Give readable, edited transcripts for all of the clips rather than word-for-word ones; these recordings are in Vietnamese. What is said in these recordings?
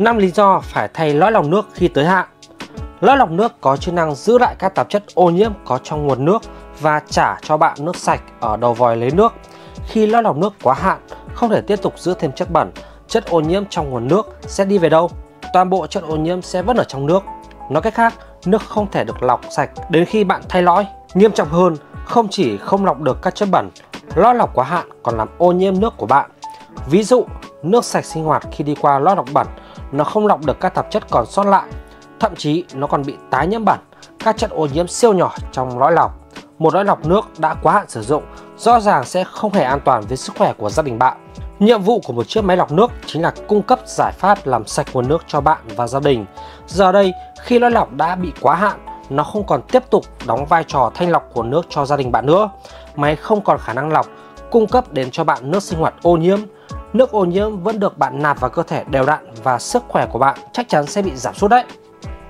5 lý do phải thay lõi lọc nước khi tới hạn. Lõi lọc nước có chức năng giữ lại các tạp chất ô nhiễm có trong nguồn nước và trả cho bạn nước sạch ở đầu vòi lấy nước. Khi lõi lọc nước quá hạn, không thể tiếp tục giữ thêm chất bẩn, chất ô nhiễm trong nguồn nước sẽ đi về đâu? Toàn bộ chất ô nhiễm sẽ vẫn ở trong nước. Nói cách khác, nước không thể được lọc sạch đến khi bạn thay lõi. Nghiêm trọng hơn, không chỉ không lọc được các chất bẩn, lõi lọc quá hạn còn làm ô nhiễm nước của bạn. Ví dụ, nước sạch sinh hoạt khi đi qua lõi lọc bẩn, nó không lọc được các tạp chất còn sót lại, thậm chí nó còn bị tái nhiễm bẩn, các chất ô nhiễm siêu nhỏ trong lõi lọc. Một lõi lọc nước đã quá hạn sử dụng rõ ràng sẽ không hề an toàn với sức khỏe của gia đình bạn. Nhiệm vụ của một chiếc máy lọc nước chính là cung cấp giải pháp làm sạch nguồn nước cho bạn và gia đình. Giờ đây, khi lõi lọc đã bị quá hạn, nó không còn tiếp tục đóng vai trò thanh lọc nguồn nước cho gia đình bạn nữa. Máy không còn khả năng lọc, cung cấp đến cho bạn nước sinh hoạt ô nhiễm. Nước ô nhiễm vẫn được bạn nạp vào cơ thể đều đặn và sức khỏe của bạn chắc chắn sẽ bị giảm sút đấy.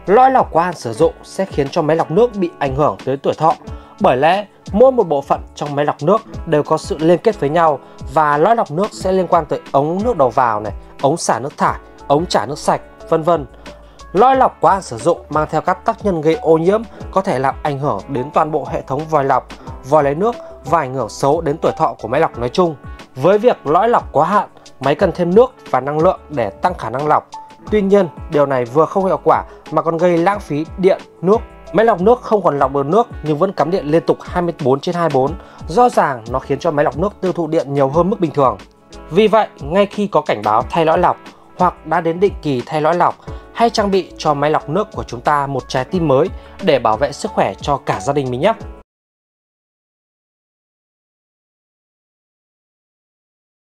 Lõi lọc quá hạn sử dụng sẽ khiến cho máy lọc nước bị ảnh hưởng tới tuổi thọ. Bởi lẽ, mỗi một bộ phận trong máy lọc nước đều có sự liên kết với nhau và lõi lọc nước sẽ liên quan tới ống nước đầu vào này, ống xả nước thải, ống trả nước sạch, vân vân. Lõi lọc quá hạn sử dụng mang theo các tác nhân gây ô nhiễm có thể làm ảnh hưởng đến toàn bộ hệ thống vòi lọc, vòi lấy nước và ảnh hưởng xấu đến tuổi thọ của máy lọc nói chung. Với việc lõi lọc quá hạn, máy cần thêm nước và năng lượng để tăng khả năng lọc. Tuy nhiên, điều này vừa không hiệu quả mà còn gây lãng phí điện, nước. Máy lọc nước không còn lọc được nước nhưng vẫn cắm điện liên tục 24/24. Rõ ràng nó khiến cho máy lọc nước tiêu thụ điện nhiều hơn mức bình thường. Vì vậy, ngay khi có cảnh báo thay lõi lọc hoặc đã đến định kỳ thay lõi lọc, hãy trang bị cho máy lọc nước của chúng ta một trái tim mới để bảo vệ sức khỏe cho cả gia đình mình nhé.